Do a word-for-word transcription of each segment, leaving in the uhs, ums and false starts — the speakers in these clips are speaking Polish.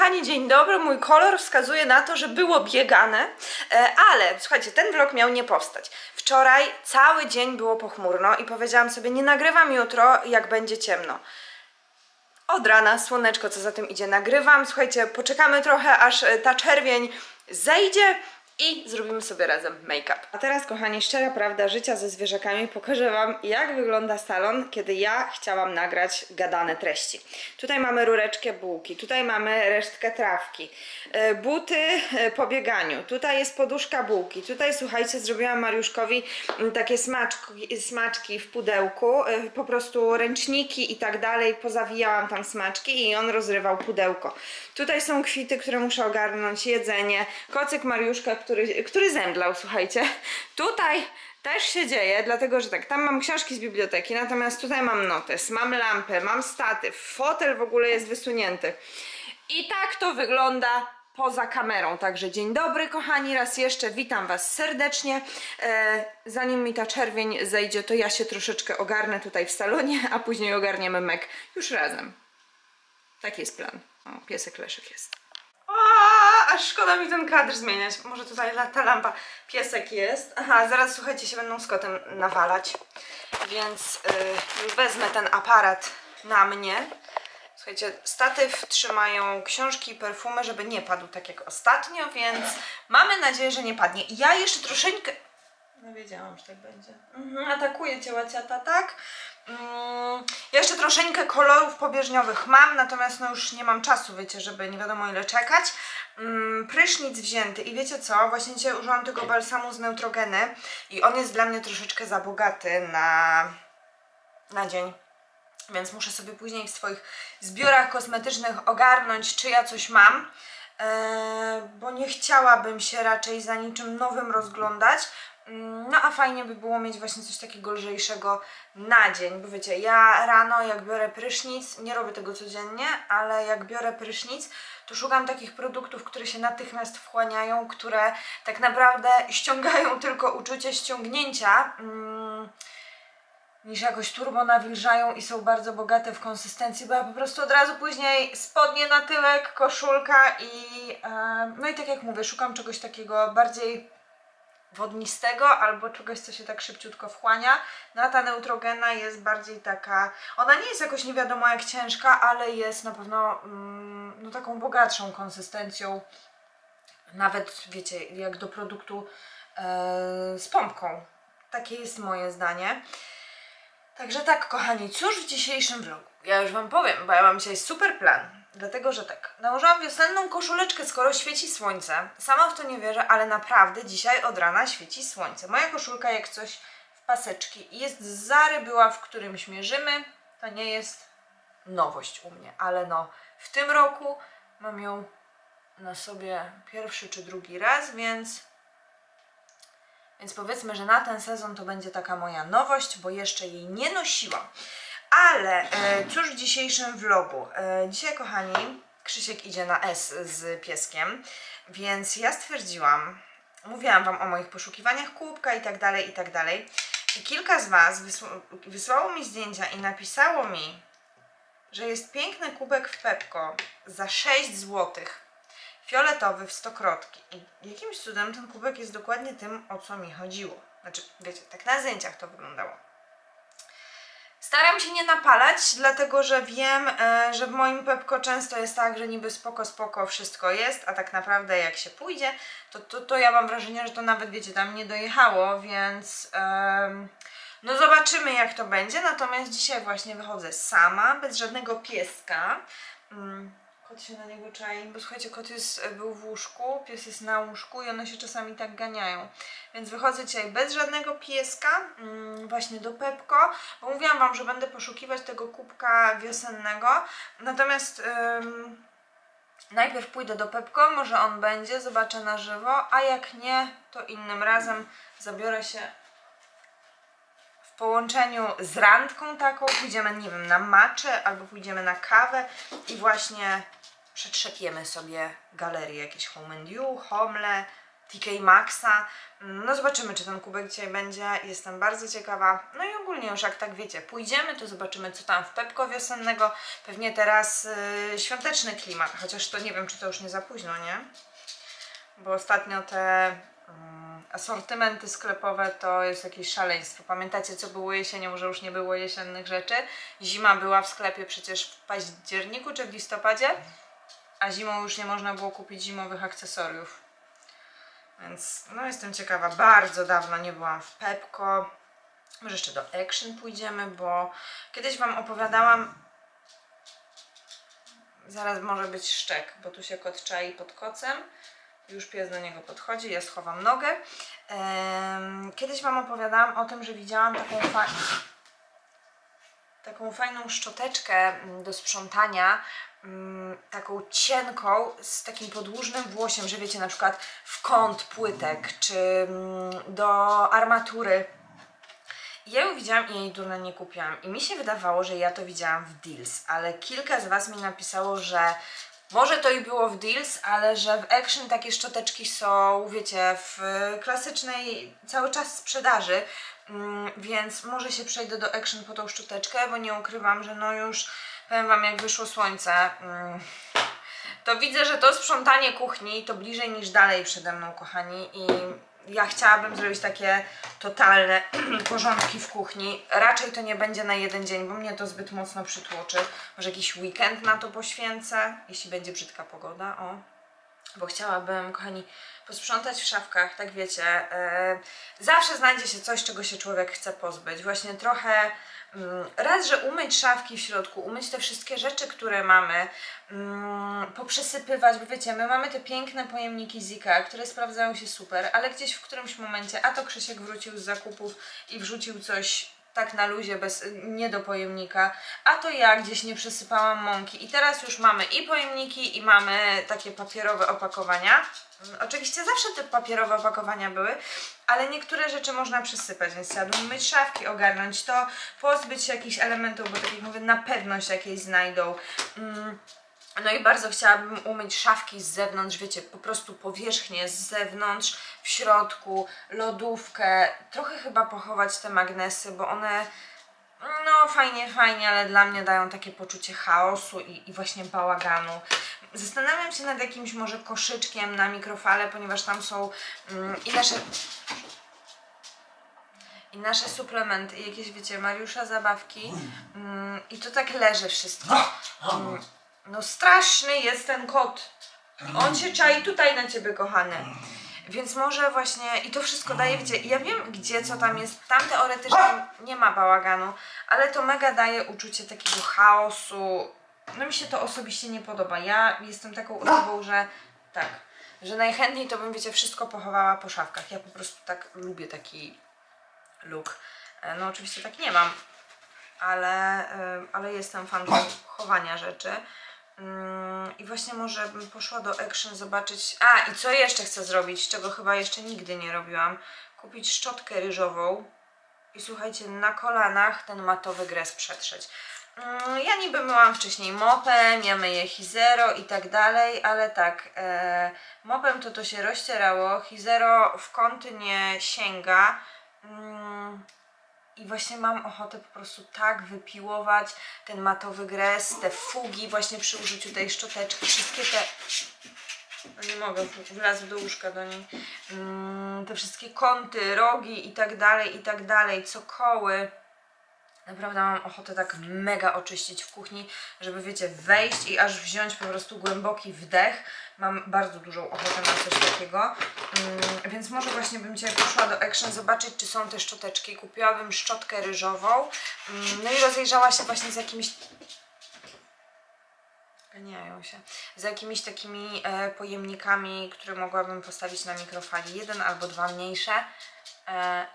kochani, dzień dobry. Mój kolor wskazuje na to, że było biegane, ale słuchajcie, ten vlog miał nie powstać. Wczoraj cały dzień było pochmurno i powiedziałam sobie, nie nagrywam jutro, jak będzie ciemno. Od rana słoneczko, co za tym idzie, nagrywam. Słuchajcie, poczekamy trochę, aż ta czerwień zejdzie i zrobimy sobie razem make-up. A teraz, kochani, szczera prawda życia ze zwierzakami. Pokażę wam, jak wygląda salon, kiedy ja chciałam nagrać gadane treści. Tutaj mamy rureczkę bułki, tutaj mamy resztkę trawki, buty po bieganiu, tutaj jest poduszka bułki, tutaj, słuchajcie, zrobiłam Mariuszkowi takie smaczki, smaczki w pudełku, po prostu ręczniki i tak dalej, pozawijałam tam smaczki i on rozrywał pudełko. Tutaj są kwity, które muszę ogarnąć, jedzenie, kocyk Mariuszka, Który, który zemdlał, słuchajcie. Tutaj też się dzieje, dlatego że tak, tam mam książki z biblioteki, natomiast tutaj mam notes, mam lampę, mam statyw, fotel w ogóle jest wysunięty. I tak to wygląda poza kamerą. Także dzień dobry, kochani, raz jeszcze witam was serdecznie. E, zanim mi ta czerwień zejdzie, to ja się troszeczkę ogarnę tutaj w salonie, a później ogarniemy Mac już razem. Taki jest plan. O, piesek Leszek jest. A szkoda mi ten kadr zmieniać. Może tutaj ta lampa. Piesek jest. Aha, zaraz, słuchajcie, się będą z kotem nawalać. Więc yy, wezmę ten aparat na mnie. Słuchajcie, statyw trzymają książki i perfumy, żeby nie padł tak jak ostatnio, więc mamy nadzieję, że nie padnie. Ja jeszcze troszeczkę... No wiedziałam, że tak będzie. Mhm, atakuje cię łaciata, tak? Mm, ja jeszcze troszeczkę kolorów pobieżniowych mam, natomiast no już nie mam czasu, wiecie, żeby nie wiadomo ile czekać. Mm, prysznic wzięty i wiecie co, właśnie dzisiaj użyłam tego balsamu z Neutrogeny i on jest dla mnie troszeczkę za bogaty na, na dzień. Więc muszę sobie później w swoich zbiorach kosmetycznych ogarnąć, czy ja coś mam. Yy, bo nie chciałabym się raczej za niczym nowym rozglądać. No a fajnie by było mieć właśnie coś takiego lżejszego na dzień, bo wiecie, ja rano jak biorę prysznic, nie robię tego codziennie, ale jak biorę prysznic, to szukam takich produktów, które się natychmiast wchłaniają, które tak naprawdę ściągają tylko uczucie ściągnięcia, mm, niż jakoś turbo nawilżają i są bardzo bogate w konsystencji, bo ja po prostu od razu później spodnie na tyłek, koszulka i yy, no i tak jak mówię, szukam czegoś takiego bardziej wodnistego albo czegoś, co się tak szybciutko wchłania. No a ta Neutrogena jest bardziej taka, ona nie jest jakoś nie wiadomo jak ciężka, ale jest na pewno mm, no taką bogatszą konsystencją, nawet wiecie, jak do produktu yy, z pompką. Takie jest moje zdanie. Także tak, kochani, cóż w dzisiejszym vlogu? Ja już wam powiem, bo ja mam dzisiaj super plan. Dlatego, że tak, nałożyłam wiosenną koszuleczkę, skoro świeci słońce. Sama w to nie wierzę, ale naprawdę dzisiaj od rana świeci słońce. Moja koszulka jak coś w paseczki i jest z Zary, była w którymś mierzymy. To nie jest nowość u mnie, ale no w tym roku mam ją na sobie pierwszy czy drugi raz, więc... Więc powiedzmy, że na ten sezon to będzie taka moja nowość, bo jeszcze jej nie nosiłam. Ale e, cóż w dzisiejszym vlogu? E, dzisiaj, kochani, Krzysiek idzie na S z pieskiem, więc ja stwierdziłam, mówiłam wam o moich poszukiwaniach kubka i tak dalej, i tak dalej. I kilka z was wysłało mi zdjęcia i napisało mi, że jest piękny kubek w Pepco za sześć złotych, fioletowy w stokrotki. I jakimś cudem ten kubek jest dokładnie tym, o co mi chodziło. Znaczy, wiecie, tak na zdjęciach to wyglądało. Staram się nie napalać, dlatego że wiem, że w moim Pepco często jest tak, że niby spoko, spoko, wszystko jest, a tak naprawdę jak się pójdzie, to, to, to ja mam wrażenie, że to nawet, wiecie, tam nie dojechało, więc um, no zobaczymy jak to będzie. Natomiast dzisiaj właśnie wychodzę sama, bez żadnego pieska. Mm, kot się na niego czai, bo słuchajcie, kot jest, był w łóżku, pies jest na łóżku i one się czasami tak ganiają. Więc wychodzę dzisiaj bez żadnego pieska, mm, właśnie do Pepco, bo mówiłam wam, że będę poszukiwać tego kubka wiosennego. Natomiast ym, najpierw pójdę do Pepco, może on będzie, zobaczę na żywo, a jak nie, to innym razem zabiorę się w połączeniu z randką taką. Pójdziemy, nie wiem, na maczę albo pójdziemy na kawę i właśnie przetrzepiemy sobie galerie jakieś Home and You, Homele, T K Maxa. No zobaczymy, czy ten kubek dzisiaj będzie, jestem bardzo ciekawa. No i ogólnie już jak tak wiecie, pójdziemy, to zobaczymy co tam w Pepco wiosennego. Pewnie teraz yy, świąteczny klimat, chociaż to nie wiem, czy to już nie za późno, nie? Bo ostatnio te yy, asortymenty sklepowe to jest jakieś szaleństwo. Pamiętacie co było jesienią, że już nie było jesiennych rzeczy? Zima była w sklepie przecież w październiku czy w listopadzie, a zimą już nie można było kupić zimowych akcesoriów. Więc no jestem ciekawa, bardzo dawno nie byłam w Pepco. Może jeszcze do Action pójdziemy, bo kiedyś wam opowiadałam. Zaraz może być szczek, bo tu się kot czai pod kocem. Już pies do niego podchodzi, ja schowam nogę. Kiedyś wam opowiadałam o tym, że widziałam taką fajną, taką fajną szczoteczkę do sprzątania, taką cienką, z takim podłużnym włosiem, że wiecie, na przykład w kąt płytek, czy do armatury. Ja ją widziałam i jej durna nie kupiłam i mi się wydawało, że ja to widziałam w Deals, ale kilka z was mi napisało, że może to i było w Deals, ale że w Action takie szczoteczki są, wiecie, w klasycznej cały czas sprzedaży, więc może się przejdę do Action po tą szczoteczkę, bo nie ukrywam, że no już powiem wam, jak wyszło słońce, to widzę, że to sprzątanie kuchni to bliżej niż dalej przede mną, kochani, i ja chciałabym zrobić takie totalne porządki w kuchni. Raczej to nie będzie na jeden dzień, bo mnie to zbyt mocno przytłoczy. Może jakiś weekend na to poświęcę, jeśli będzie brzydka pogoda, o. Bo chciałabym, kochani, posprzątać w szafkach, tak wiecie, yy, zawsze znajdzie się coś, czego się człowiek chce pozbyć. Właśnie trochę, yy, raz, że umyć szafki w środku, umyć te wszystkie rzeczy, które mamy, yy, poprzesypywać, bo wiecie, my mamy te piękne pojemniki z Ikea, które sprawdzają się super, ale gdzieś w którymś momencie, a to Krzysiek wrócił z zakupów i wrzucił coś tak na luzie, bez, nie do pojemnika, a to ja gdzieś nie przesypałam mąki i teraz już mamy i pojemniki, i mamy takie papierowe opakowania. Oczywiście zawsze te papierowe opakowania były, ale niektóre rzeczy można przesypać, więc chciałabym myć szafki, ogarnąć to, pozbyć się jakichś elementów, bo tak jak mówię, na pewno się jakieś znajdą. Mm. No i bardzo chciałabym umyć szafki z zewnątrz, wiecie, po prostu powierzchnię z zewnątrz, w środku, lodówkę, trochę chyba pochować te magnesy, bo one, no fajnie, fajnie, ale dla mnie dają takie poczucie chaosu i, i właśnie bałaganu. Zastanawiam się nad jakimś może koszyczkiem na mikrofale, ponieważ tam są mm, i nasze... I nasze suplementy, i jakieś, wiecie, Mariusza zabawki mm, i to tak leży wszystko. Mm. No straszny jest ten kot. On się czai tutaj na ciebie, kochany. Więc może właśnie... I to wszystko daje, wiecie... Ja wiem, gdzie, co tam jest. Tam teoretycznie nie ma bałaganu. Ale to mega daje uczucie takiego chaosu. No mi się to osobiście nie podoba. Ja jestem taką osobą, że... Tak. Że najchętniej to bym, wiecie, wszystko pochowała po szafkach. Ja po prostu tak lubię taki look. No oczywiście tak nie mam. Ale, ale jestem fanką chowania rzeczy. I właśnie może bym poszła do Action zobaczyć... A, i co jeszcze chcę zrobić, czego chyba jeszcze nigdy nie robiłam. Kupić szczotkę ryżową i słuchajcie, na kolanach ten matowy gres przetrzeć. Ja niby myłam wcześniej mopem, ja myję Hizero i tak dalej, ale tak, e, mopem to to się rozcierało, Hizero w kąty nie sięga. I właśnie mam ochotę po prostu tak wypiłować ten matowy gres, te fugi właśnie przy użyciu tej szczoteczki, wszystkie te... Nie mogę, wlazł do łóżka do niej. Te wszystkie kąty, rogi i tak dalej, i tak dalej, co koły. Naprawdę mam ochotę tak mega oczyścić w kuchni, żeby wiecie, wejść i aż wziąć po prostu głęboki wdech. Mam bardzo dużą ochotę na coś takiego, mm, więc może właśnie bym dzisiaj poszła do Action zobaczyć, czy są te szczoteczki. Kupiłabym szczotkę ryżową, mm, no i rozejrzała się właśnie z jakimiś... Ganiają się. Z jakimiś takimi e, pojemnikami, które mogłabym postawić na mikrofali. Jeden albo dwa mniejsze. E,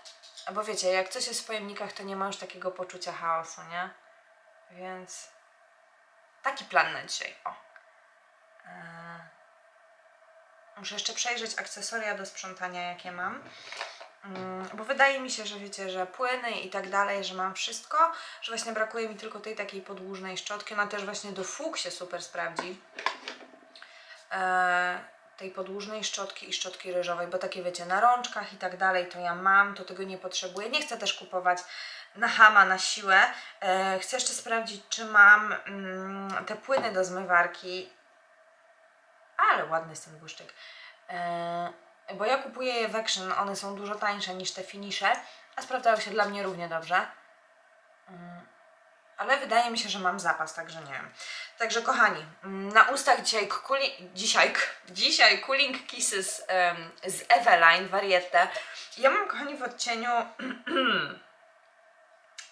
Bo wiecie, jak coś jest w pojemnikach, to nie ma już takiego poczucia chaosu, nie? Więc taki plan na dzisiaj, o. Eee... Muszę jeszcze przejrzeć akcesoria do sprzątania, jakie mam. Mm, bo wydaje mi się, że wiecie, że płyny i tak dalej, że mam wszystko, że właśnie brakuje mi tylko tej takiej podłużnej szczotki. Ona też właśnie do fug się super sprawdzi. Eee... tej podłużnej szczotki i szczotki ryżowej, bo takie wiecie, na rączkach i tak dalej to ja mam, to tego nie potrzebuję. Nie chcę też kupować na chama, na siłę. E, chcę jeszcze sprawdzić, czy mam mm, te płyny do zmywarki. Ale ładny jest ten błyszczyk. E, bo ja kupuję je w Action, one są dużo tańsze niż te finisze, a sprawdzają się dla mnie równie dobrze. Mm. Ale wydaje mi się, że mam zapas, także nie wiem. Także kochani, na ustach dzisiaj kuli, dzisiaj, dzisiaj Cooling Kisses um, z Eveline, Variette. Ja mam, kochani, w odcieniu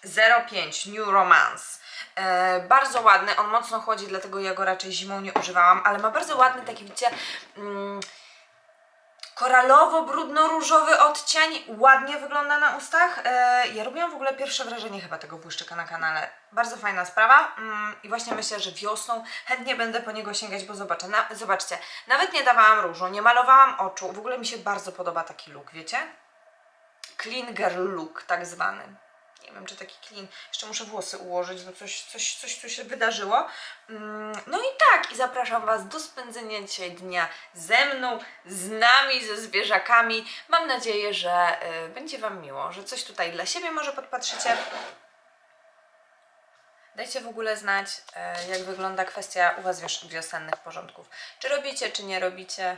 zero pięć New Romance. E, bardzo ładny, on mocno chłodzi, dlatego ja go raczej zimą nie używałam, ale ma bardzo ładny taki, widzicie, um, koralowo-brudno-różowy odcień, ładnie wygląda na ustach. Ja robiłam w ogóle pierwsze wrażenie chyba tego błyszczyka na kanale. Bardzo fajna sprawa i właśnie myślę, że wiosną chętnie będę po niego sięgać, bo zobaczę. Na, zobaczcie, nawet nie dawałam różu, nie malowałam oczu, w ogóle mi się bardzo podoba taki look, wiecie? Clean girl look tak zwany. Nie wiem, czy taki clean. Jeszcze muszę włosy ułożyć, bo coś, coś, coś tu się wydarzyło. No i tak, i zapraszam Was do spędzenia dzisiaj dnia ze mną, z nami, ze zwierzakami. Mam nadzieję, że y, będzie Wam miło, że coś tutaj dla siebie może podpatrzycie. Dajcie w ogóle znać, y, jak wygląda kwestia u Was wios wiosennych porządków. Czy robicie, czy nie robicie?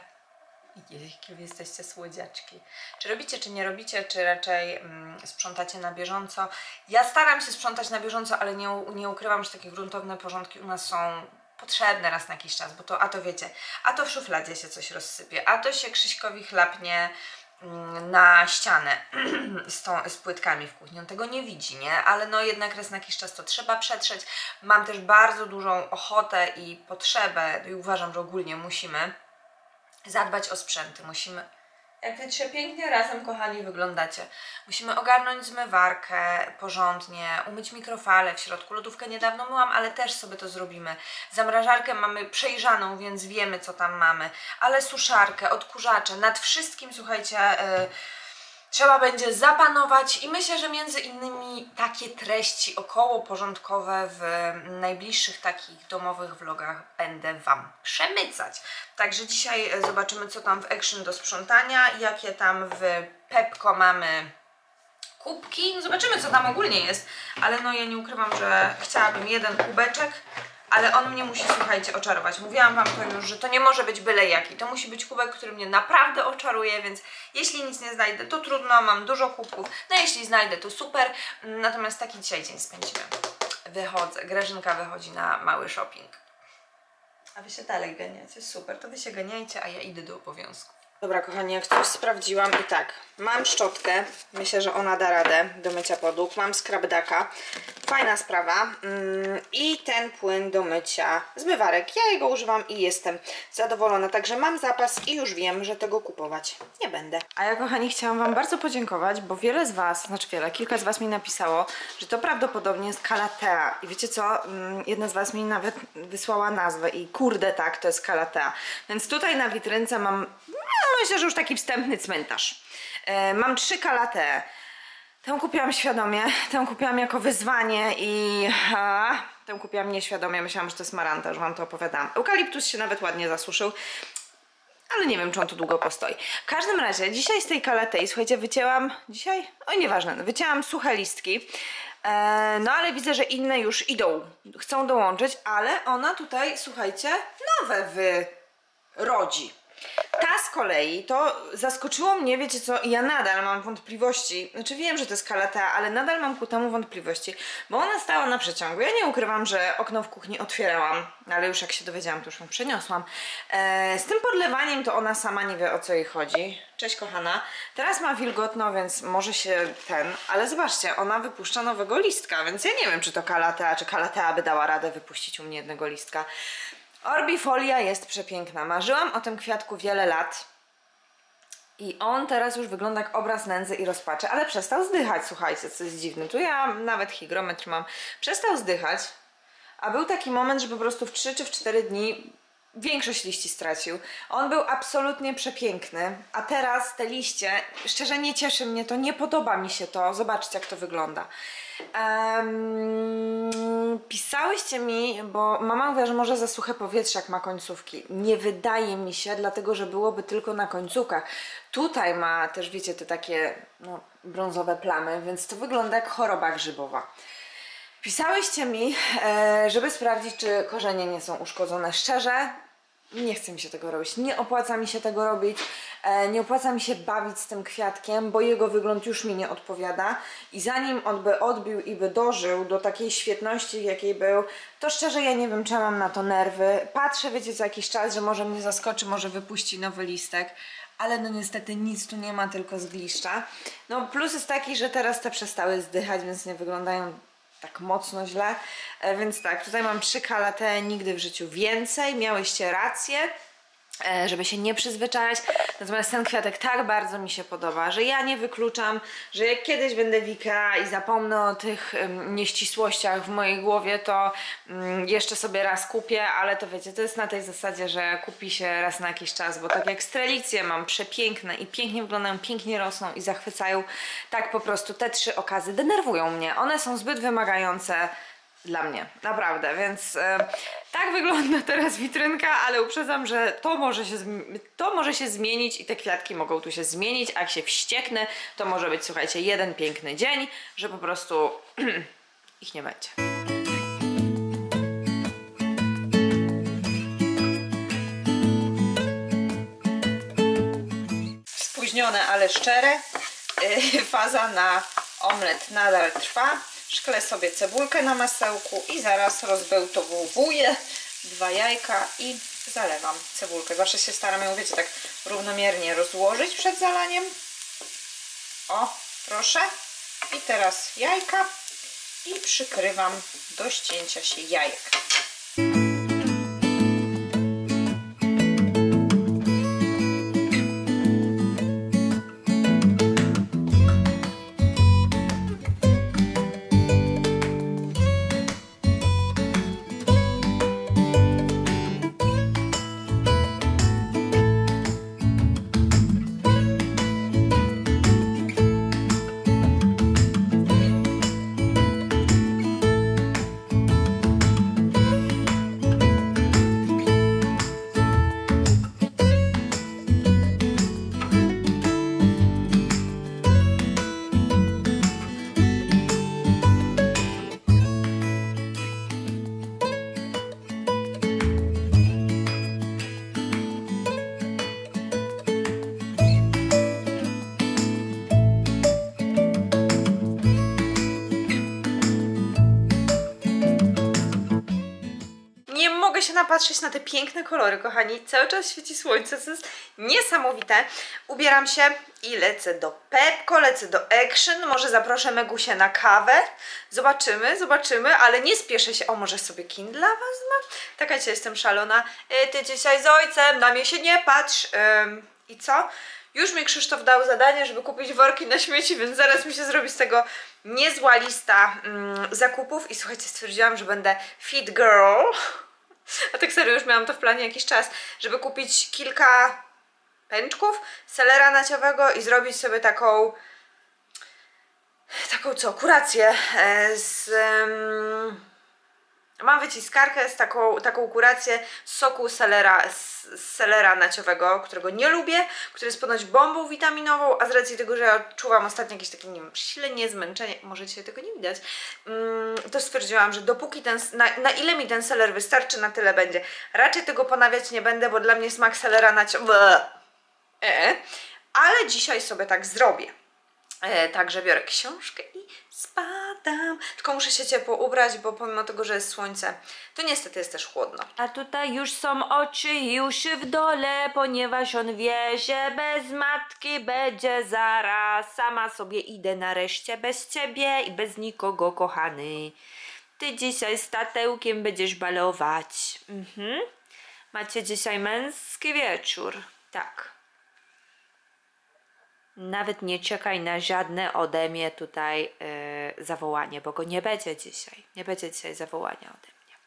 Jakie wy jesteście słodziaczki. Czy robicie, czy nie robicie, czy raczej mm, sprzątacie na bieżąco? Ja staram się sprzątać na bieżąco, ale nie, nie ukrywam, że takie gruntowne porządki u nas są potrzebne raz na jakiś czas, bo to, a to wiecie, a to w szufladzie się coś rozsypie, a to się Krzyśkowi chlapnie mm, na ścianę z, tą, z płytkami w kuchni. On tego nie widzi, nie? Ale no jednak raz na jakiś czas to trzeba przetrzeć. Mam też bardzo dużą ochotę i potrzebę i uważam, że ogólnie musimy zadbać o sprzęty, musimy, jak wy trzy pięknie razem, kochani, wyglądacie, musimy ogarnąć zmywarkę porządnie, umyć mikrofalę w środku, lodówkę niedawno myłam, ale też sobie to zrobimy, zamrażarkę mamy przejrzaną, więc wiemy, co tam mamy, ale suszarkę, odkurzacze, nad wszystkim, słuchajcie, yy, trzeba będzie zapanować i myślę, że między innymi takie treści okołoporządkowe w najbliższych takich domowych vlogach będę Wam przemycać. Także dzisiaj zobaczymy, co tam w Action do sprzątania, jakie tam w Pepco mamy kubki. No zobaczymy, co tam ogólnie jest, ale no ja nie ukrywam, że chciałabym jeden kubeczek, ale on mnie musi, słuchajcie, oczarować. Mówiłam Wam to już, że to nie może być byle jaki. To musi być kubek, który mnie naprawdę oczaruje, więc jeśli nic nie znajdę, to trudno, mam dużo kubków. No jeśli znajdę, to super. Natomiast taki dzisiaj dzień spędzimy. Wychodzę, Grażynka wychodzi na mały shopping. A Wy się dalej ganiacie, super. To Wy się ganiajcie, a ja idę do obowiązku. Dobra, kochani, jak coś sprawdziłam i tak, mam szczotkę, myślę, że ona da radę do mycia podłóg, mam skrabdaka, fajna sprawa, yy, i ten płyn do mycia zmywarek, ja jego używam i jestem zadowolona, także mam zapas i już wiem, że tego kupować nie będę. A ja, kochani, chciałam Wam bardzo podziękować, bo wiele z Was, znaczy wiele, kilka z Was mi napisało, że to prawdopodobnie jest kalatea i wiecie co, jedna z Was mi nawet wysłała nazwę i kurde tak, to jest kalatea, więc tutaj na witrynce mam... Myślę, że już taki wstępny cmentarz. E, mam trzy kalatee. Tę kupiłam świadomie, tę kupiłam jako wyzwanie i a, tę kupiłam nieświadomie. Myślałam, że to jest maranta, że Wam to opowiadałam. Eukaliptus się nawet ładnie zasuszył, ale nie wiem, czy on tu długo postoi. W każdym razie dzisiaj z tej kalatei, słuchajcie, wycięłam... Dzisiaj? Oj, nieważne. Wycięłam suche listki. E, no ale widzę, że inne już idą. Chcą dołączyć, ale ona tutaj, słuchajcie, nowe wyrodzi. Ta z kolei, to zaskoczyło mnie, wiecie co, ja nadal mam wątpliwości, znaczy wiem, że to jest kalatea, ale nadal mam ku temu wątpliwości, bo ona stała na przeciągu, ja nie ukrywam, że okno w kuchni otwierałam, ale już jak się dowiedziałam, to już ją przeniosłam, eee, z tym podlewaniem to ona sama nie wie, o co jej chodzi. Cześć, kochana, teraz ma wilgotno, więc może się ten, ale zobaczcie, ona wypuszcza nowego listka, więc ja nie wiem, czy to kalatea, czy kalatea by dała radę wypuścić u mnie jednego listka. Orbifolia jest przepiękna. Marzyłam o tym kwiatku wiele lat i on teraz już wygląda jak obraz nędzy i rozpaczy, ale przestał zdychać, słuchajcie, co jest dziwne. Tu ja nawet hygrometr mam. Przestał zdychać, a był taki moment, że po prostu w trzy czy w cztery dni większość liści stracił. On był absolutnie przepiękny, a teraz te liście, szczerze nie cieszy mnie to, nie podoba mi się to. Zobaczcie, jak to wygląda. Um, pisałyście mi, bo mama mówiła, że może za suche powietrze, jak ma końcówki. Nie wydaje mi się, dlatego że byłoby tylko na końcówkach. Tutaj ma też, wiecie, te takie no, brązowe plamy, więc to wygląda jak choroba grzybowa. Pisałyście mi, żeby sprawdzić, czy korzenie nie są uszkodzone. Szczerze, nie chce mi się tego robić. Nie opłaca mi się tego robić. Nie opłaca mi się bawić z tym kwiatkiem, bo jego wygląd już mi nie odpowiada. I zanim on by odbił i by dożył do takiej świetności, w jakiej był, to szczerze ja nie wiem, czy ja mam na to nerwy. Patrzę, wiecie, co jakiś czas, że może mnie zaskoczy, może wypuści nowy listek. Ale no niestety nic tu nie ma, tylko zgliszcza. No plus jest taki, że teraz te przestały zdychać, więc nie wyglądają tak mocno źle, e, więc tak, tutaj mam trzy kalate, nigdy w życiu więcej. Miałyście rację, e, żeby się nie przyzwyczajać, natomiast ten kwiatek tak bardzo mi się podoba, że ja nie wykluczam, że jak kiedyś będę w Ikea i zapomnę o tych um, nieścisłościach w mojej głowie, to um, jeszcze sobie raz kupię, ale to wiecie, to jest na tej zasadzie, że kupi się raz na jakiś czas, bo tak jak strelicje mam przepiękne i pięknie wyglądają, pięknie rosną i zachwycają, tak po prostu te trzy okazy denerwują mnie, one są zbyt wymagające dla mnie, naprawdę, więc yy, tak wygląda teraz witrynka, ale uprzedzam, że to może, się to może się zmienić i te kwiatki mogą tu się zmienić, a jak się wścieknę, to może być, słuchajcie, jeden piękny dzień, że po prostu ich nie będzie. Spóźnione, ale szczere, yy, faza na omlet nadal trwa. Szklę sobie cebulkę na masełku i zaraz rozbełtowuję dwa jajka i zalewam cebulkę. Zawsze się staram ją, wiecie, tak równomiernie rozłożyć przed zalaniem. O, proszę. I teraz jajka i przykrywam do ścięcia się jajek. Napatrzeć na te piękne kolory, kochani. Cały czas świeci słońce, to jest niesamowite. Ubieram się i lecę do Pepco, lecę do Action. Może zaproszę Megusię na kawę. Zobaczymy, zobaczymy, ale nie spieszę się. O, może sobie Kindla wezmę? Taka dzisiaj jestem szalona. E, ty dzisiaj z ojcem, na mnie się nie patrz. Ym, I co? Już mi Krzysztof dał zadanie, żeby kupić worki na śmieci, więc zaraz mi się zrobi z tego niezła lista ym, zakupów. I słuchajcie, stwierdziłam, że będę fit girl. A tak serio, już miałam to w planie jakiś czas, żeby kupić kilka pęczków selera naciowego i zrobić sobie taką taką co, kurację z um, mam wyciskarkę z taką, taką kurację z soku selera, z, z selera naciowego, którego nie lubię, który jest ponoć bombą witaminową, a z racji tego, że ja odczuwam ostatnio jakieś takie, nie wiem, silne zmęczenie, może dzisiaj tego nie widać, um, to stwierdziłam, że dopóki ten, na, na ile mi ten seler wystarczy, na tyle będzie. Raczej tego ponawiać nie będę, bo dla mnie smak selera naciowego, e, ale dzisiaj sobie tak zrobię. Także biorę książkę i spadam. Tylko muszę się ciepło ubrać, bo pomimo tego, że jest słońce, to niestety jest też chłodno. A tutaj już są oczy już w dole, ponieważ on wie, że bez matki będzie zaraz. Sama sobie idę nareszcie, bez ciebie i bez nikogo, kochany. Ty dzisiaj z tatełkiem będziesz balować. Mhm. Macie dzisiaj męski wieczór. Tak. Nawet nie czekaj na żadne ode mnie tutaj yy, zawołanie, bo go nie będzie dzisiaj. Nie będzie dzisiaj zawołania ode mnie.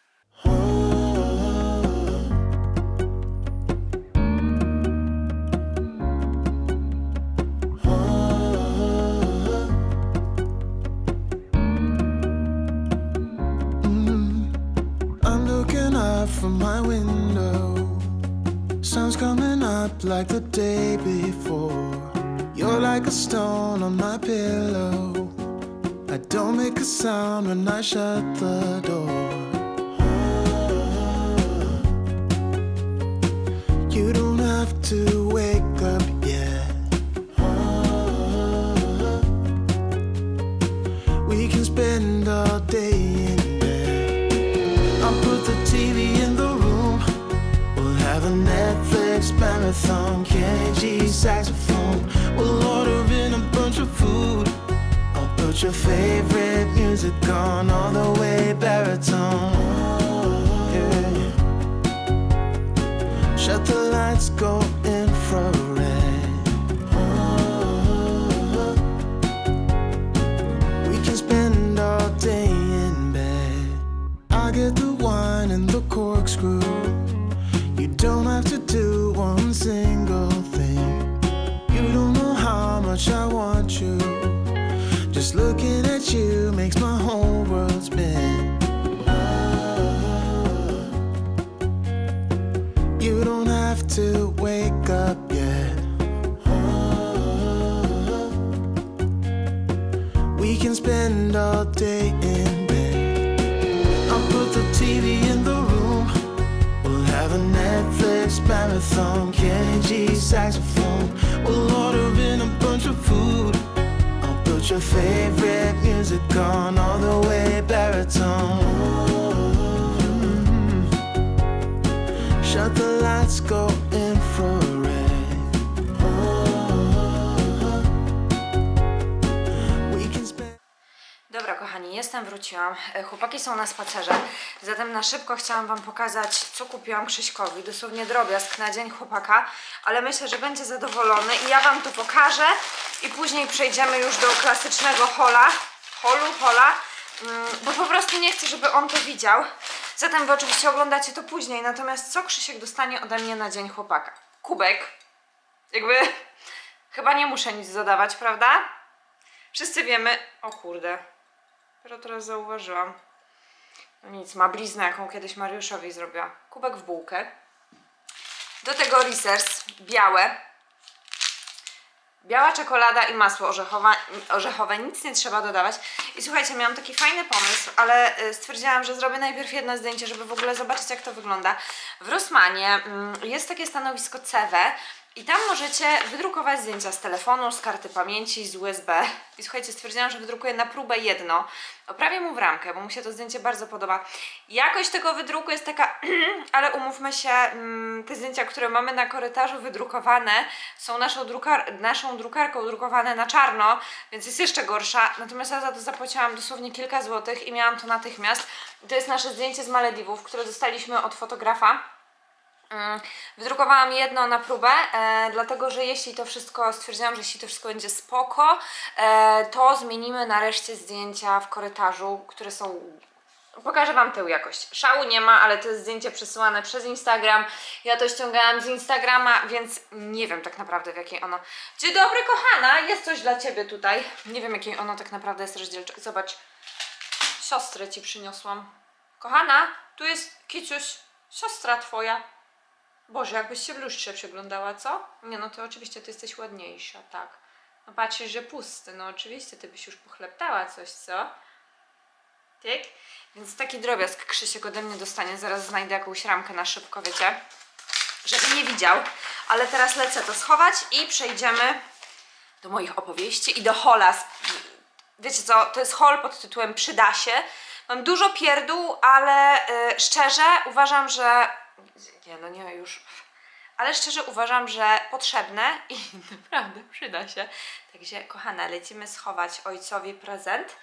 from my window. Sun's coming up like the day before. You're like a stone on my pillow. I don't make a sound when I shut the door. Oh, you don't have to wake up yet. Oh, we can spend all day in bed. I'll put the T V in the room. We'll have a Netflix marathon. Kenny G saxophone. We'll order in a bunch of food. I'll put your favorite music on, all the way baritone. Oh, yeah. Shut the lights, go infrared. Oh, we can spend all day in bed. I'll get the wine and the corkscrew. You don't have to do one single thing. You don't know how much I want you. Just looking at you makes my whole world spin. Oh, you don't have to wake up yet. Oh, we can spend all day in bed. I'll put the T V in the room. We'll have a Netflix marathon. Kenny G saxophone. We'll order in a bunch of food. Put your favorite music on, all the way baritone. Mm-hmm. Shut the lights, go infrared. We can spend... Dobra kochani, jestem, wróciłam. Chłopaki są na spacerze, zatem na szybko chciałam wam pokazać, co kupiłam Krzyśkowi. Dosłownie drobiazg na dzień chłopaka, ale myślę, że będzie zadowolony i ja wam to pokażę. I później przejdziemy już do klasycznego hola, holu, hola, bo po prostu nie chcę, żeby on to widział. Zatem wy oczywiście oglądacie to później, natomiast co Krzysiek dostanie ode mnie na dzień chłopaka? Kubek. Jakby chyba nie muszę nic dodawać, prawda? Wszyscy wiemy... O kurde, dopiero teraz zauważyłam. No nic, ma bliznę, jaką kiedyś Mariuszowi zrobiła. Kubek w bułkę. Do tego Reese's, białe. Biała czekolada i masło orzechowe, orzechowe, nic nie trzeba dodawać. I słuchajcie, miałam taki fajny pomysł, ale stwierdziłam, że zrobię najpierw jedno zdjęcie, żeby w ogóle zobaczyć, jak to wygląda. W Rossmanie jest takie stanowisko CEWE i tam możecie wydrukować zdjęcia z telefonu, z karty pamięci, z U S B. I słuchajcie, stwierdziłam, że wydrukuję na próbę jedno. Oprawię mu w ramkę, bo mu się to zdjęcie bardzo podoba. Jakość tego wydruku jest taka, ale umówmy się, te zdjęcia, które mamy na korytarzu wydrukowane, są naszą, drukar naszą drukarką drukowane na czarno, więc jest jeszcze gorsza. Natomiast ja za to zapłaciłam dosłownie kilka złotych i miałam to natychmiast. I to jest nasze zdjęcie z Malediwów, które dostaliśmy od fotografa. Wydrukowałam jedno na próbę, e, dlatego, że jeśli to wszystko, stwierdziłam, że jeśli to wszystko będzie spoko, e, to zmienimy nareszcie zdjęcia w korytarzu, które są... Pokażę wam tę jakość. Szału nie ma, ale to jest zdjęcie przesyłane przez Instagram. Ja to ściągałam z Instagrama, więc nie wiem tak naprawdę, w jakiej ono... Dzień dobry, kochana! Jest coś dla ciebie tutaj. Nie wiem, jakiej ono tak naprawdę jest rozdzielcze. Zobacz, siostrę ci przyniosłam. Kochana, tu jest Kiciuś, siostra twoja. Boże, jakbyś się w lustrze przeglądała, co? Nie, no to oczywiście ty jesteś ładniejsza, tak. No patrzysz, że pusty, no oczywiście ty byś już pochlebtała coś, co? Tak? Więc taki drobiazg Krzysiek ode mnie dostanie. Zaraz znajdę jakąś ramkę na szybko, wiecie? Żeby nie widział. Ale teraz lecę to schować i przejdziemy do moich opowieści i do hola. Wiecie co, to jest hol pod tytułem Przyda się. Mam dużo pierdół, ale yy, szczerze uważam, że... Nie, no nie już. Ale szczerze uważam, że potrzebne i naprawdę przyda się. Także kochana, lecimy schować ojcowi prezent,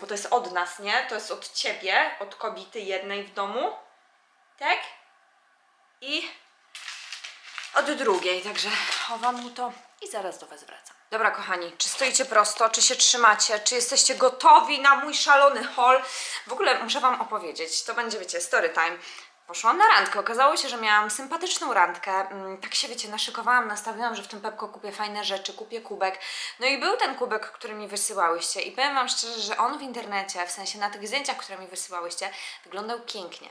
bo to jest od nas, nie? To jest od ciebie, od kobiety jednej w domu, tak? I od drugiej, także chowam mu to i zaraz do was wracam. Dobra kochani, czy stoicie prosto, czy się trzymacie, czy jesteście gotowi na mój szalony haul? W ogóle muszę wam opowiedzieć, to będzie, wiecie, story time. Poszłam na randkę, okazało się, że miałam sympatyczną randkę, tak się, wiecie, naszykowałam, nastawiłam, że w tym Pepco kupię fajne rzeczy, kupię kubek, no i był ten kubek, który mi wysyłałyście i powiem wam szczerze, że on w internecie, w sensie na tych zdjęciach, które mi wysyłałyście, wyglądał pięknie.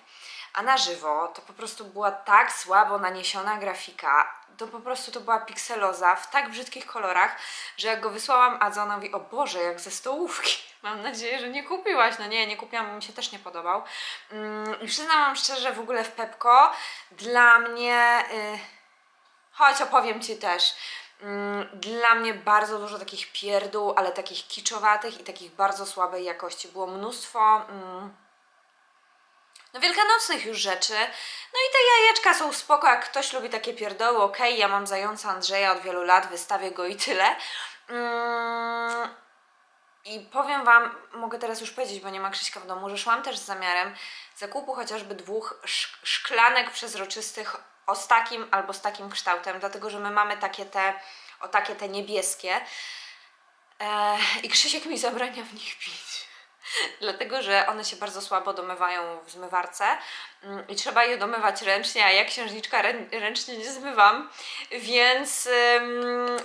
a na żywo to po prostu była tak słabo naniesiona grafika, to po prostu to była pikseloza w tak brzydkich kolorach, że jak go wysłałam Adze, ona mówi: o Boże, jak ze stołówki, mam nadzieję, że nie kupiłaś. No nie, nie kupiłam, mi się też nie podobał. I przyznam wam szczerze, w ogóle w Pepco dla mnie, yy, choć opowiem ci też, dla mnie bardzo dużo takich pierdół, ale takich kiczowatych i takich bardzo słabej jakości. Było mnóstwo mm, no wielkanocnych już rzeczy. No i te jajeczka są spoko, jak ktoś lubi takie pierdoły, okej, okay, ja mam zająca Andrzeja od wielu lat, wystawię go i tyle. Mm, I powiem wam, mogę teraz już powiedzieć, bo nie ma Krzyśka w domu, że szłam też z zamiarem zakupu chociażby dwóch szklanek przezroczystych o z takim albo z takim kształtem, dlatego że my mamy takie te, o takie te niebieskie eee, i Krzysiek mi zabrania w nich pić, dlatego że one się bardzo słabo domywają w zmywarce yy, i trzeba je domywać ręcznie, a ja księżniczka rę, ręcznie nie zmywam, więc yy,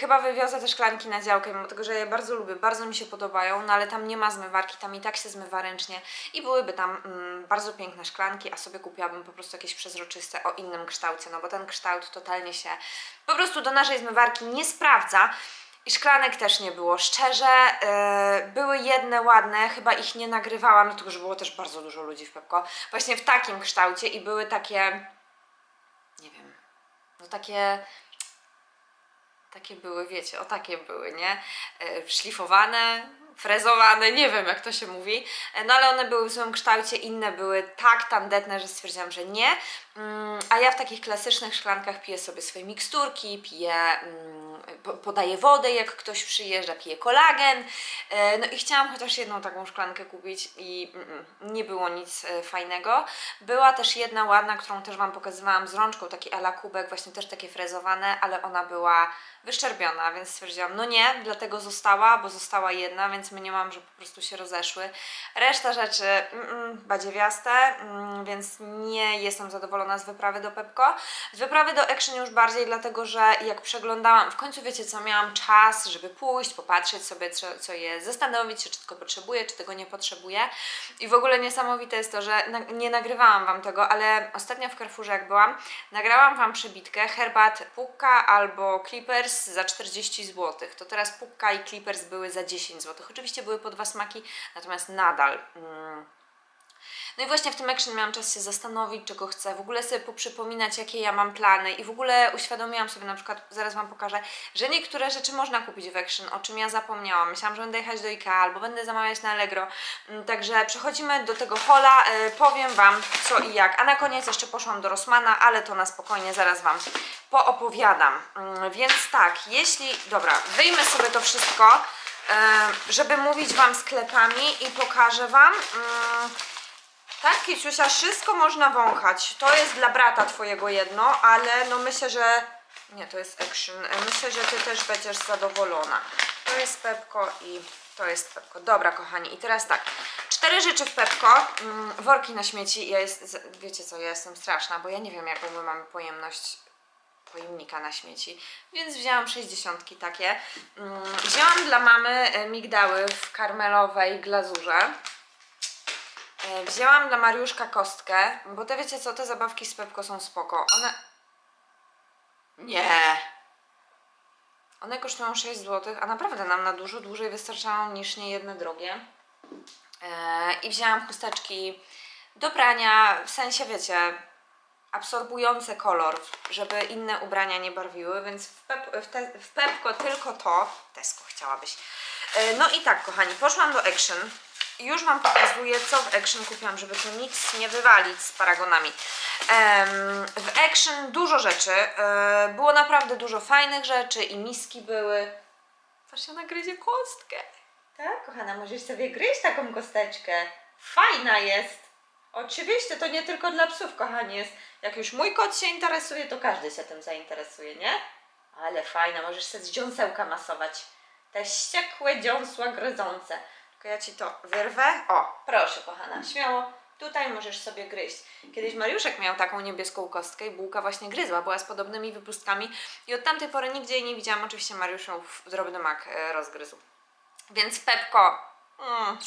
chyba wywiozę te szklanki na działkę, mimo tego, że ja je bardzo lubię, bardzo mi się podobają, no ale tam nie ma zmywarki, tam i tak się zmywa ręcznie i byłyby tam yy, bardzo piękne szklanki, a sobie kupiłabym po prostu jakieś przezroczyste o innym kształcie, no bo ten kształt totalnie się po prostu do naszej zmywarki nie sprawdza. I szklanek też nie było, szczerze, yy, były jedne ładne, chyba ich nie nagrywałam, dlatego że było też bardzo dużo ludzi w Pepco, właśnie w takim kształcie i były takie, nie wiem, no takie, takie były, wiecie, o takie były, nie? Yy, szlifowane, frezowane, nie wiem jak to się mówi, no ale one były w złym kształcie, inne były tak tandetne, że stwierdziłam, że nie, yy, a ja w takich klasycznych szklankach piję sobie swoje miksturki, piję... Yy, podaję wodę, jak ktoś przyjeżdża, pije kolagen, no i chciałam chociaż jedną taką szklankę kupić i nie było nic fajnego. Była też jedna ładna, którą też wam pokazywałam z rączką, taki ala kubek, właśnie też takie frezowane, ale ona była wyszczerbiona, więc stwierdziłam, no nie, dlatego została, bo została jedna, więc mniemam, że po prostu się rozeszły. Reszta rzeczy mm, badziewiaste, mm, więc nie jestem zadowolona z wyprawy do Pepco. Z wyprawy do Action już bardziej, dlatego że jak przeglądałam, w końcu wiecie co, miałam czas, żeby pójść, popatrzeć sobie, co je, zastanowić się, czy tylko potrzebuję, czy tego nie potrzebuję. I w ogóle niesamowite jest to, że na, nie nagrywałam wam tego, ale ostatnio w Carrefourze jak byłam, nagrałam wam przebitkę herbat Pukka albo Clippers za czterdzieści złotych. To teraz Pukka i Clippers były za dziesięć złotych. Oczywiście były po dwa smaki, natomiast nadal... Mm. No i właśnie w tym Action miałam czas się zastanowić, czego chcę, w ogóle sobie poprzypominać, jakie ja mam plany i w ogóle uświadomiłam sobie, na przykład, zaraz wam pokażę, że niektóre rzeczy można kupić w Action, o czym ja zapomniałam. Myślałam, że będę jechać do Ikea albo będę zamawiać na Allegro. Także przechodzimy do tego hola, powiem wam co i jak. A na koniec jeszcze poszłam do Rossmana, ale to na spokojnie, zaraz wam poopowiadam. Więc tak, jeśli... Dobra, wyjmę sobie to wszystko, żeby mówić wam sklepami i pokażę wam... Tak, Kiciusia, wszystko można wąchać. To jest dla brata twojego jedno, ale no myślę, że... Nie, to jest Action. Myślę, że ty też będziesz zadowolona. To jest Pepco i to jest Pepco. Dobra, kochani, i teraz tak. Cztery rzeczy w Pepco. Worki na śmieci. Ja jest, wiecie co, ja jestem straszna, bo ja nie wiem, jaką my mamy pojemność pojemnika na śmieci. Więc wzięłam sześćdziesiątki takie. Wzięłam dla mamy migdały w karmelowej glazurze. Wzięłam dla Mariuszka kostkę, bo te wiecie co, te zabawki z Pepco są spoko. One... Nie! One kosztują sześć złotych, a naprawdę nam na dużo dłużej wystarczają niż niejedne drogie. I wzięłam chusteczki do prania, w sensie wiecie, absorbujące kolor, żeby inne ubrania nie barwiły, więc w, pep w, te w Pepco tylko to. Tesco chciałabyś. No i tak kochani, poszłam do Action. Już wam pokazuję, co w Action kupiłam, żeby tu nic nie wywalić z paragonami. W Action dużo rzeczy. Było naprawdę dużo fajnych rzeczy i miski były. Fasiona gryzie kostkę. Tak, kochana, możesz sobie gryźć taką kosteczkę. Fajna jest. Oczywiście, to nie tylko dla psów, kochani, jest. Jak już mój kot się interesuje, to każdy się tym zainteresuje, nie? Ale fajna, możesz sobie z dziąsełka masować. Te ściekłe dziąsła gryzące. Ja ci to wyrwę. O, proszę kochana, śmiało. Tutaj możesz sobie gryźć. Kiedyś Mariuszek miał taką niebieską kostkę i bułka właśnie gryzła, była z podobnymi wypustkami i od tamtej pory nigdzie jej nie widziałam. Oczywiście Mariuszów drobny mak rozgryzł. Więc Pepco... Mm,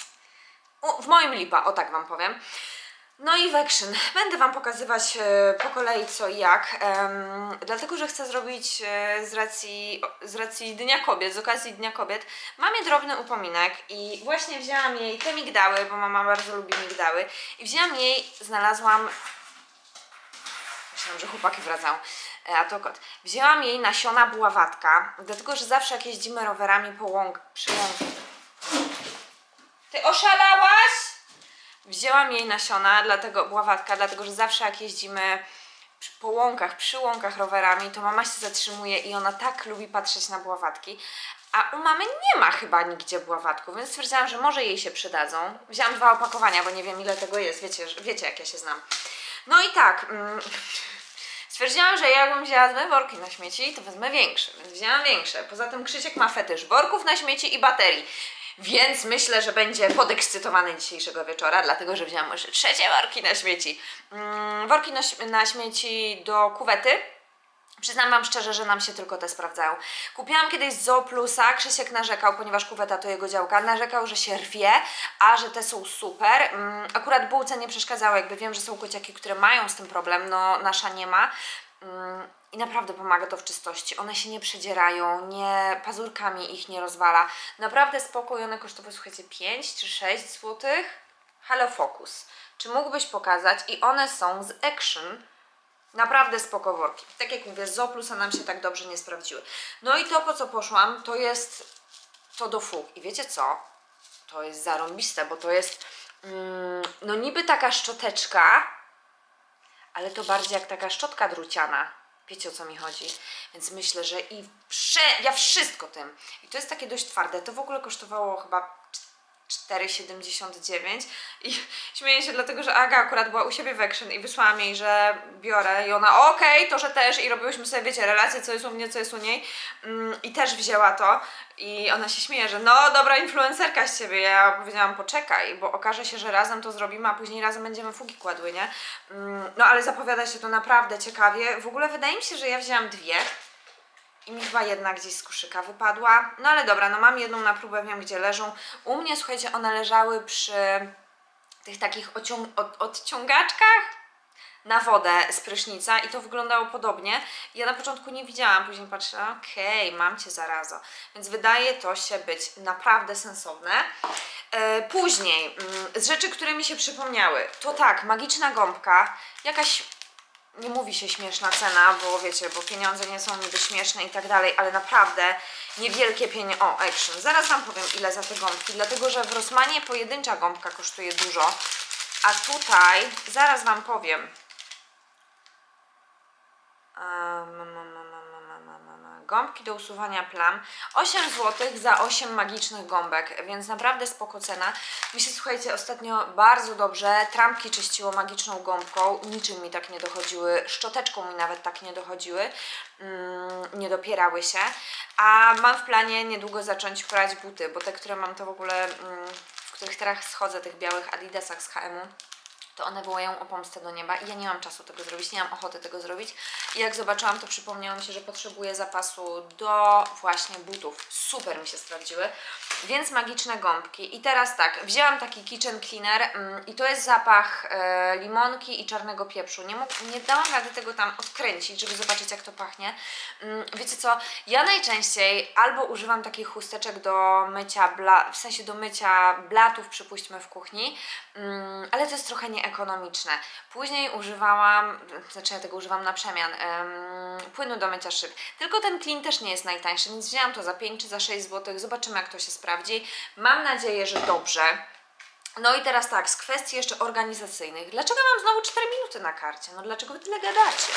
w moim lipa, o tak wam powiem. No i w Action. Będę Wam pokazywać po kolei co i jak, um, dlatego że chcę zrobić z racji, z racji Dnia Kobiet, z okazji Dnia Kobiet, mamie drobny upominek i właśnie wzięłam jej te migdały, bo mama bardzo lubi migdały i wzięłam jej, znalazłam, myślałam, że chłopaki wracają, a to kot, wzięłam jej nasiona buławatka, dlatego że zawsze jak jeździmy rowerami po łąk, przy łąk... Ty oszalałaś? Wzięłam jej nasiona, dlatego buławatka, dlatego że zawsze jak jeździmy po łąkach, przy łąkach rowerami, to mama się zatrzymuje i ona tak lubi patrzeć na buławatki, a u mamy nie ma chyba nigdzie buławatków, więc stwierdziłam, że może jej się przydadzą. Wzięłam dwa opakowania, bo nie wiem ile tego jest, wiecie, wiecie jak ja się znam. No i tak, mm, stwierdziłam, że jakbym wzięła dwie worki na śmieci, to wezmę większe, więc wzięłam większe. Poza tym Krzysiek ma fetysz worków na śmieci i baterii. Więc myślę, że będzie podekscytowany dzisiejszego wieczora, dlatego że wzięłam jeszcze trzecie worki na śmieci. Mm, worki na, na śmieci do kuwety. Przyznam Wam szczerze, że nam się tylko te sprawdzają. Kupiłam kiedyś z Zooplusa, Krzysiek narzekał, ponieważ kuweta to jego działka, narzekał, że się rwie, a że te są super. Mm, akurat bułce nie przeszkadzały, jakby wiem, że są kociaki, które mają z tym problem, no nasza nie ma. Mm. I naprawdę pomaga to w czystości, one się nie przedzierają, nie, pazurkami ich nie rozwala. Naprawdę spoko i one kosztowały, słuchajcie, pięć czy sześć złotych. Hello Focus, czy mógłbyś pokazać? I one są z Action, naprawdę spoko worki. Tak jak mówię, z Zooplusa nam się tak dobrze nie sprawdziły. No i to, po co poszłam, to jest to do fug. I wiecie co? To jest zarąbiste, bo to jest mm, no niby taka szczoteczka, ale to bardziej jak taka szczotka druciana. Wiecie, o co mi chodzi, więc myślę, że i wsze... ja wszystko tym. I to jest takie dość twarde, to w ogóle kosztowało chyba cztery siedemdziesiąt dziewięć i śmieję się dlatego, że Aga akurat była u siebie w Action i wysłałam jej, że biorę i ona okej, okay, to że też i robiłyśmy sobie, wiecie, relacje, co jest u mnie, co jest u niej mm, i też wzięła to i ona się śmieje, że no dobra influencerka z ciebie, ja powiedziałam poczekaj, bo okaże się, że razem to zrobimy, a później razem będziemy fugi kładły, nie? Mm, no ale zapowiada się to naprawdę ciekawie, w ogóle wydaje mi się, że ja wzięłam dwie i mi chyba jedna gdzieś z koszyka wypadła. No ale dobra, no mam jedną na próbę, wiem gdzie leżą. U mnie, słuchajcie, one leżały przy tych takich od odciągaczkach na wodę z prysznica i to wyglądało podobnie. Ja na początku nie widziałam, później patrzę, okej, okay, mam cię zarazo. Więc wydaje to się być naprawdę sensowne. Yy, później, yy, z rzeczy, które mi się przypomniały, to tak, magiczna gąbka, jakaś... Nie mówi się śmieszna cena, bo wiecie, bo pieniądze nie są niby śmieszne i tak dalej, ale naprawdę niewielkie pieniądze... O, Action, zaraz Wam powiem ile za te gąbki, dlatego że w Rossmanie pojedyncza gąbka kosztuje dużo, a tutaj, zaraz Wam powiem... Gąbki do usuwania plam, osiem złotych za osiem magicznych gąbek, więc naprawdę spoko cena. Mi się, słuchajcie, ostatnio bardzo dobrze trampki czyściło magiczną gąbką, niczym mi tak nie dochodziły, szczoteczką mi nawet tak nie dochodziły, mm, nie dopierały się, a mam w planie niedługo zacząć prać buty, bo te, które mam to w ogóle, mm, w których teraz schodzę, tych białych Adidasach z H M u, to one wołają o pomstę do nieba i ja nie mam czasu tego zrobić, nie mam ochoty tego zrobić i jak zobaczyłam, to przypomniało mi się, że potrzebuję zapasu do właśnie butów, super mi się sprawdziły, więc magiczne gąbki. I teraz tak, wzięłam taki kitchen cleaner mm, i to jest zapach y, limonki i czarnego pieprzu, nie, mógł, nie dałam rady tego tam odkręcić, żeby zobaczyć jak to pachnie. Mm, wiecie co, ja najczęściej albo używam takich chusteczek do mycia, bla, w sensie do mycia blatów, przypuśćmy w kuchni, mm, ale to jest trochę nie ekonomiczne. Później używałam, znaczy ja tego używam na przemian, ym, płynu do mycia szyb. Tylko ten clean też nie jest najtańszy, więc wzięłam to za pięć czy za sześć złotych. Zobaczymy jak to się sprawdzi. Mam nadzieję, że dobrze. No i teraz tak, z kwestii jeszcze organizacyjnych. Dlaczego mam znowu cztery minuty na karcie? No dlaczego wy tyle gadacie?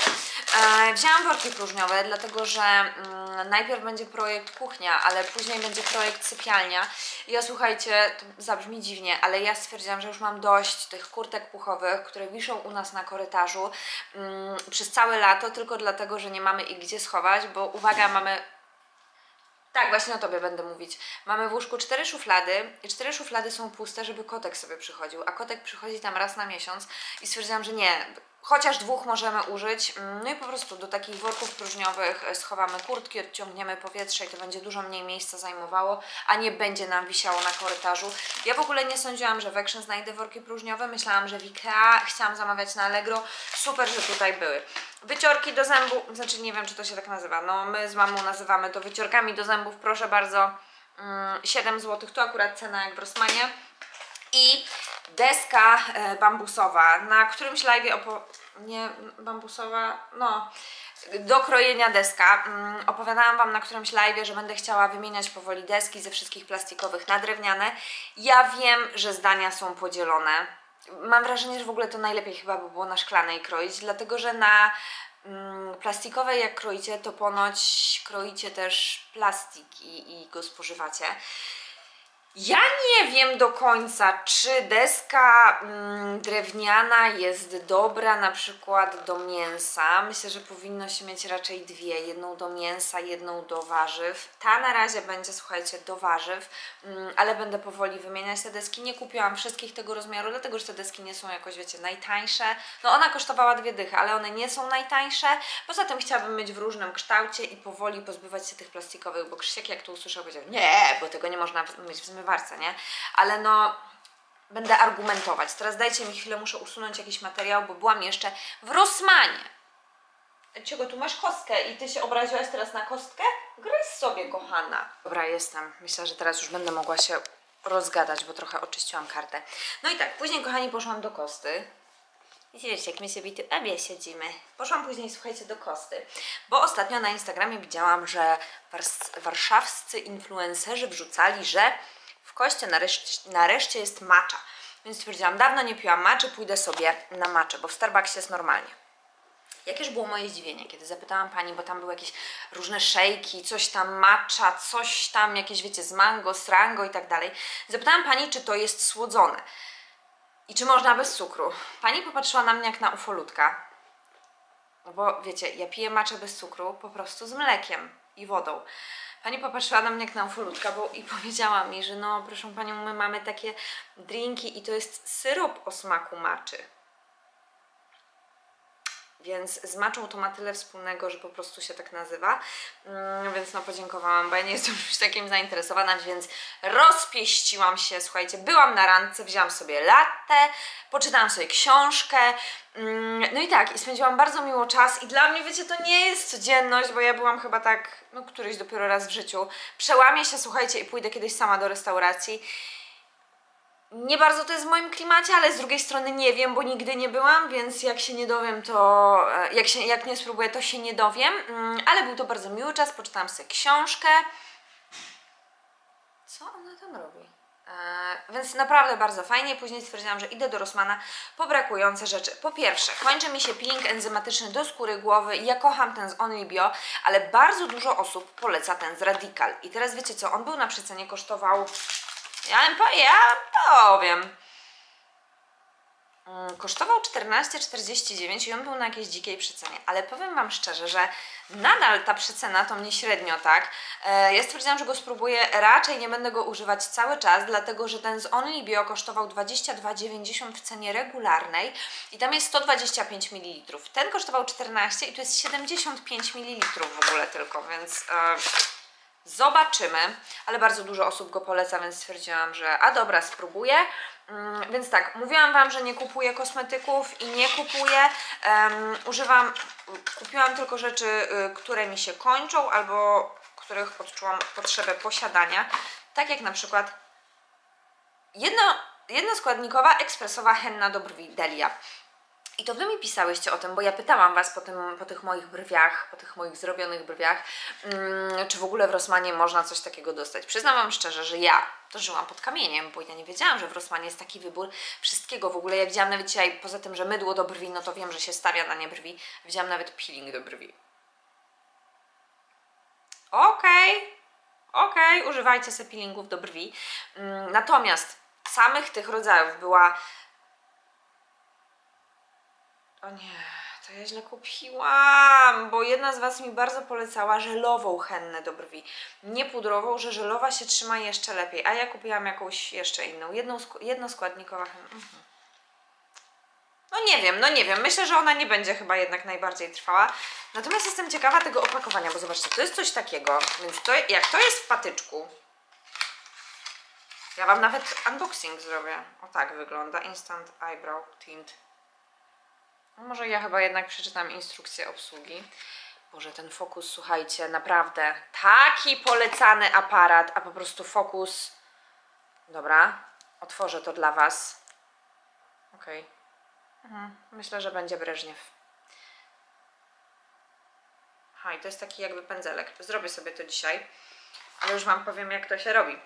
E, wzięłam worki próżniowe, dlatego że mm, najpierw będzie projekt kuchnia, ale później będzie projekt sypialnia. Ja, słuchajcie, to zabrzmi dziwnie, ale ja stwierdziłam, że już mam dość tych kurtek puchowych, które wiszą u nas na korytarzu mm, przez całe lato, tylko dlatego, że nie mamy ich gdzie schować, bo uwaga, mamy... Tak, właśnie o tobie będę mówić. Mamy w łóżku cztery szuflady i cztery szuflady są puste, żeby kotek sobie przychodził, a kotek przychodzi tam raz na miesiąc i stwierdziłam, że nie, Chociaż dwóch możemy użyć. No i po prostu do takich worków próżniowych schowamy kurtki, odciągniemy powietrze i to będzie dużo mniej miejsca zajmowało, a nie będzie nam wisiało na korytarzu. Ja w ogóle nie sądziłam, że w Action znajdę worki próżniowe. Myślałam, że w Ikea. Chciałam zamawiać na Allegro. Super, że tutaj były. Wyciorki do zębów, znaczy nie wiem, czy to się tak nazywa. No my z mamą nazywamy to wyciorkami do zębów. Proszę bardzo, siedem złotych. Tu akurat cena jak w Rossmanie. I deska bambusowa, na którymś live'ie opo... nie bambusowa, no do krojenia deska. Opowiadałam wam na którymś live'ie, że będę chciała wymieniać powoli deski ze wszystkich plastikowych na drewniane. Ja wiem, że zdania są podzielone. Mam wrażenie, że w ogóle to najlepiej chyba by było na szklanej kroić, dlatego że na plastikowej jak kroicie, to ponoć kroicie też plastik i, i go spożywacie. Ja nie wiem do końca, czy deska mm, drewniana jest dobra na przykład do mięsa. Myślę, że powinno się mieć raczej dwie. Jedną do mięsa, jedną do warzyw. Ta na razie będzie, słuchajcie, do warzyw, mm, ale będę powoli wymieniać te deski. Nie kupiłam wszystkich tego rozmiaru, dlatego że te deski nie są jakoś, wiecie, najtańsze. No ona kosztowała dwie dychy, ale one nie są najtańsze. Poza tym chciałabym mieć w różnym kształcie i powoli pozbywać się tych plastikowych, bo Krzysiek jak to usłyszał, powiedział, nie, bo tego nie można mieć w zmywarce. Warce, nie? Ale no będę argumentować. Teraz dajcie mi chwilę, muszę usunąć jakiś materiał, bo byłam jeszcze w Rossmanie. Czego tu masz kostkę i ty się obraziłaś teraz na kostkę? Gryź sobie, kochana. Dobra, jestem. Myślę, że teraz już będę mogła się rozgadać, bo trochę oczyściłam kartę. No i tak, później, kochani, poszłam do Kosty. I wiecie, jak my sobie tu obie siedzimy. Poszłam później, słuchajcie, do Kosty, bo ostatnio na Instagramie widziałam, że wars warszawscy influencerzy wrzucali, że w Koście nareszcie, nareszcie jest matcha. Więc stwierdziłam, dawno nie piłam matchy, pójdę sobie na matchę, bo w Starbucksie jest normalnie. Jakież było moje zdziwienie, kiedy zapytałam pani, bo tam były jakieś różne szejki, coś tam matcha, coś tam jakieś, wiecie, z mango, z rango i tak dalej. Zapytałam pani, czy to jest słodzone i czy można bez cukru. Pani popatrzyła na mnie jak na ufolutka, no bo wiecie, ja piję matchę bez cukru po prostu z mlekiem i wodą. Pani popatrzyła na mnie jak na ufolutka, bo i powiedziała mi, że no proszę panią, my mamy takie drinki i to jest syrop o smaku matchy. Więc z matchą to ma tyle wspólnego, że po prostu się tak nazywa. Mm, więc no podziękowałam, bo ja nie jestem już takim zainteresowana, więc rozpieściłam się, słuchajcie, byłam na randce, wzięłam sobie latte, poczytałam sobie książkę. Mm, no i tak, i spędziłam bardzo miło czas i dla mnie, wiecie, to nie jest codzienność, bo ja byłam chyba tak, no któryś dopiero raz w życiu. Przełamię się, słuchajcie, i pójdę kiedyś sama do restauracji. Nie bardzo to jest w moim klimacie, ale z drugiej strony nie wiem, bo nigdy nie byłam, więc jak się nie dowiem, to... Jak, się, jak nie spróbuję, to się nie dowiem. Ale był to bardzo miły czas, poczytałam sobie książkę. Co ona tam robi? Eee, więc naprawdę bardzo fajnie. Później stwierdziłam, że idę do Rossmana po brakujące rzeczy. Po pierwsze, kończy mi się peeling enzymatyczny do skóry głowy. Ja kocham ten z Only Bio, ale bardzo dużo osób poleca ten z Radical. I teraz wiecie co, on był na przecenie, kosztował... Ja, ja powiem. Kosztował czternaście czterdzieści dziewięć i on był na jakiejś dzikiej przecenie. Ale powiem wam szczerze, że nadal ta przecena to mnie średnio, tak? Ja stwierdziłam, że go spróbuję. Raczej nie będę go używać cały czas, dlatego że ten z Only Bio kosztował dwadzieścia dwa dziewięćdziesiąt w cenie regularnej i tam jest sto dwadzieścia pięć mililitrów. Ten kosztował czternaście i to jest siedemdziesiąt pięć mililitrów w ogóle tylko, więc... Yy... Zobaczymy, ale bardzo dużo osób go poleca, więc stwierdziłam, że a dobra, spróbuję. Um, więc tak, mówiłam wam, że nie kupuję kosmetyków i nie kupuję, um, używam, kupiłam tylko rzeczy, y, które mi się kończą albo których odczułam potrzebę posiadania, tak jak na przykład jedno, jednoskładnikowa ekspresowa henna do brwi Delia. I to wy mi pisałyście o tym, bo ja pytałam was po, tym, po tych moich brwiach, po tych moich zrobionych brwiach, hmm, czy w ogóle w Rossmanie można coś takiego dostać. Przyznam wam szczerze, że ja to żyłam pod kamieniem, bo ja nie wiedziałam, że w Rossmanie jest taki wybór wszystkiego. W ogóle ja widziałam nawet dzisiaj, poza tym, że mydło do brwi, no to wiem, że się stawia na nie brwi, widziałam nawet peeling do brwi. Okej, okay, okej, okay, używajcie sobie peelingów do brwi. Hmm, natomiast samych tych rodzajów była... O nie, to ja źle kupiłam, bo jedna z was mi bardzo polecała żelową hennę do brwi. Nie pudrową, że żelowa się trzyma jeszcze lepiej, a ja kupiłam jakąś jeszcze inną, jedną, jednoskładnikową hennę. No nie wiem, no nie wiem. Myślę, że ona nie będzie chyba jednak najbardziej trwała. Natomiast jestem ciekawa tego opakowania, bo zobaczcie, to jest coś takiego. Więc to, jak to jest w patyczku, ja wam nawet unboxing zrobię. O tak wygląda. Instant Eyebrow Tint. No może ja chyba jednak przeczytam instrukcję obsługi. Boże, ten fokus, słuchajcie, naprawdę taki polecany aparat, a po prostu fokus. Dobra, otworzę to dla was. Okej. Okay. Mhm. Myślę, że będzie Breżniew. Aha, i to jest taki jakby pędzelek. Zrobię sobie to dzisiaj, ale już wam powiem, jak to się robi.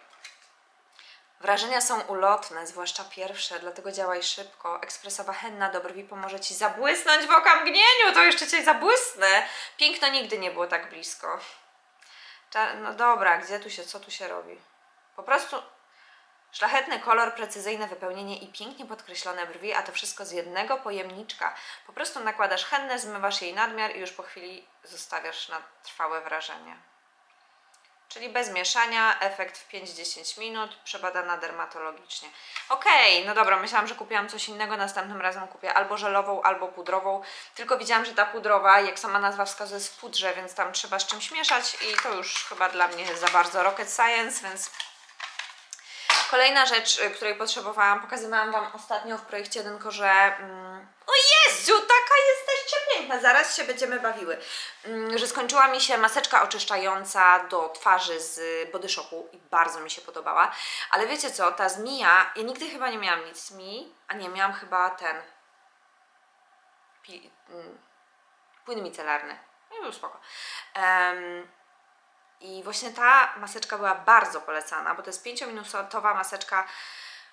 Wrażenia są ulotne, zwłaszcza pierwsze, dlatego działaj szybko. Ekspresowa henna do brwi pomoże ci zabłysnąć w okamgnieniu. To jeszcze cię zabłysnę. Piękno nigdy nie było tak blisko. Ta, no dobra, gdzie tu się, co tu się robi? Po prostu... Szlachetny kolor, precyzyjne wypełnienie i pięknie podkreślone brwi, a to wszystko z jednego pojemniczka. Po prostu nakładasz hennę, zmywasz jej nadmiar i już po chwili zostawiasz na trwałe wrażenie. Czyli bez mieszania, efekt w pięć do dziesięciu minut, przebadana dermatologicznie. Okej, okay, no dobra, myślałam, że kupiłam coś innego, następnym razem kupię albo żelową, albo pudrową. Tylko widziałam, że ta pudrowa, jak sama nazwa wskazuje, jest w pudrze, więc tam trzeba z czymś mieszać i to już chyba dla mnie jest za bardzo rocket science, więc... Kolejna rzecz, której potrzebowałam, pokazywałam wam ostatnio w projekcie tylko, że... Mm, o Jezu, taka jesteście piękna, zaraz się będziemy bawiły. Mm, że skończyła mi się maseczka oczyszczająca do twarzy z Body Shopu i bardzo mi się podobała. Ale wiecie co, ta z Miya, ja nigdy chyba nie miałam nic z Mii, a nie, miałam chyba ten... Pi, mm, płyn micelarny. Nie był spoko. Um, I właśnie ta maseczka była bardzo polecana, bo to jest pięciominutowa maseczka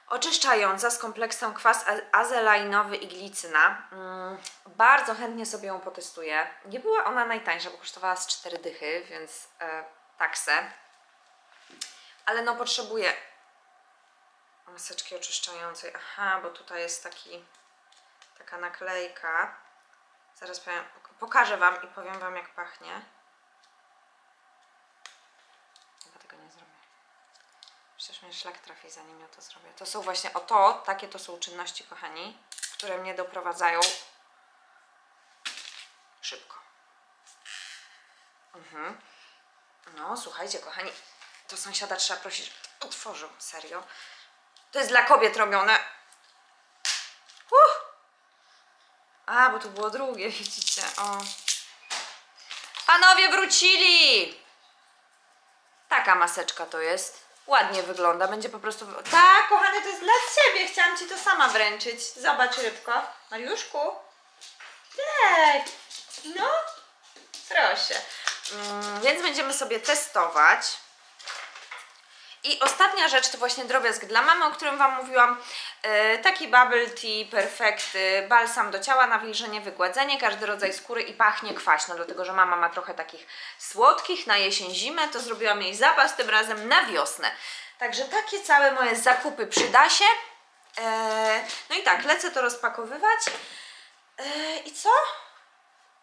oczyszczająca z kompleksem kwas azelainowy i glicyna. Mm, bardzo chętnie sobie ją potestuję. Nie była ona najtańsza, bo kosztowała z cztery dychy, więc e, tak se. Ale no potrzebuję maseczki oczyszczającej. Aha, bo tutaj jest taki, taka naklejka. Zaraz powiem, pokażę wam i powiem wam, jak pachnie. Przecież mnie szlak trafi, zanim ja to zrobię. To są właśnie, o to, takie to są czynności, kochani, które mnie doprowadzają szybko. Mhm. No, słuchajcie, kochani, to sąsiada trzeba prosić, żeby to otworzył, serio. To jest dla kobiet robione. Uh! A, bo to było drugie, widzicie, o. Panowie wrócili! Taka maseczka to jest. Ładnie wygląda, będzie po prostu... Tak, kochany, to jest dla ciebie, chciałam ci to sama wręczyć. Zobacz, rybko. Mariuszku? Tak. No, proszę. Mm, więc będziemy sobie testować. I ostatnia rzecz to właśnie drobiazg dla mamy, o którym wam mówiłam. Yy, taki bubble tea, perfekty, balsam do ciała, nawilżenie, wygładzenie, każdy rodzaj skóry i pachnie kwaśno, dlatego że mama ma trochę takich słodkich na jesień, zimę, to zrobiłam jej zapas tym razem na wiosnę. Także takie całe moje zakupy przyda się. Yy, no i tak, lecę to rozpakowywać. Yy, I co?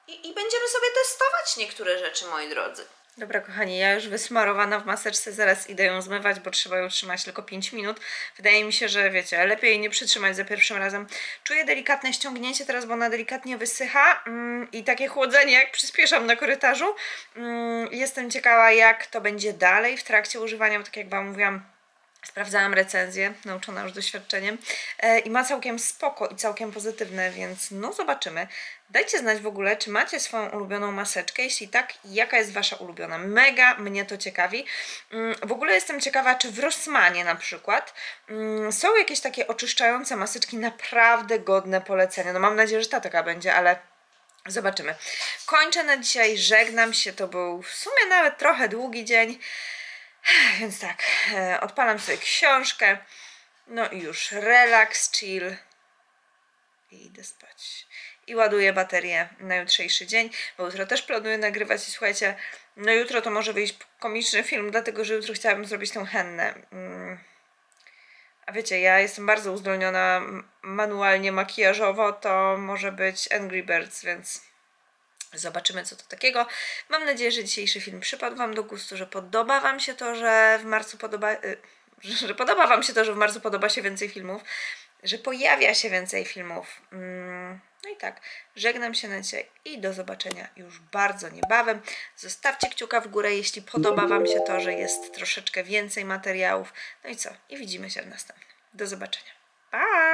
I, I będziemy sobie testować niektóre rzeczy, moi drodzy. Dobra, kochani, ja już wysmarowana w maseczce, zaraz idę ją zmywać, bo trzeba ją trzymać tylko pięć minut. Wydaje mi się, że wiecie, lepiej nie przytrzymać za pierwszym razem. Czuję delikatne ściągnięcie teraz, bo ona delikatnie wysycha mm, i takie chłodzenie, jak przyspieszam na korytarzu. Mm, jestem ciekawa, jak to będzie dalej w trakcie używania, bo tak jak wam mówiłam, sprawdzałam recenzję, nauczona już doświadczeniem e, i ma całkiem spoko i całkiem pozytywne, więc no zobaczymy. Dajcie znać w ogóle, czy macie swoją ulubioną maseczkę, jeśli tak, jaka jest wasza ulubiona. Mega mnie to ciekawi. W ogóle jestem ciekawa, czy w Rossmanie na przykład są jakieś takie oczyszczające maseczki naprawdę godne polecenia. No mam nadzieję, że ta taka będzie, ale... zobaczymy. Kończę na dzisiaj, żegnam się, to był w sumie nawet trochę długi dzień. Więc tak, odpalam sobie książkę, no i już relaks, chill i idę spać. I ładuję baterię na jutrzejszy dzień, bo jutro też planuję nagrywać i słuchajcie, no jutro to może wyjść komiczny film, dlatego że jutro chciałabym zrobić tę hennę. A wiecie, ja jestem bardzo uzdolniona manualnie, makijażowo, to może być Angry Birds, więc... zobaczymy, co to takiego. Mam nadzieję, że dzisiejszy film przypadł wam do gustu, że podoba wam się to, że w marcu podoba... Że podoba wam się to, że w marcu podoba się więcej filmów. że pojawia się więcej filmów. No i tak, żegnam się na dzisiaj i do zobaczenia już bardzo niebawem. Zostawcie kciuka w górę, jeśli podoba wam się to, że jest troszeczkę więcej materiałów. No i co? I widzimy się w następnym. Do zobaczenia. Pa!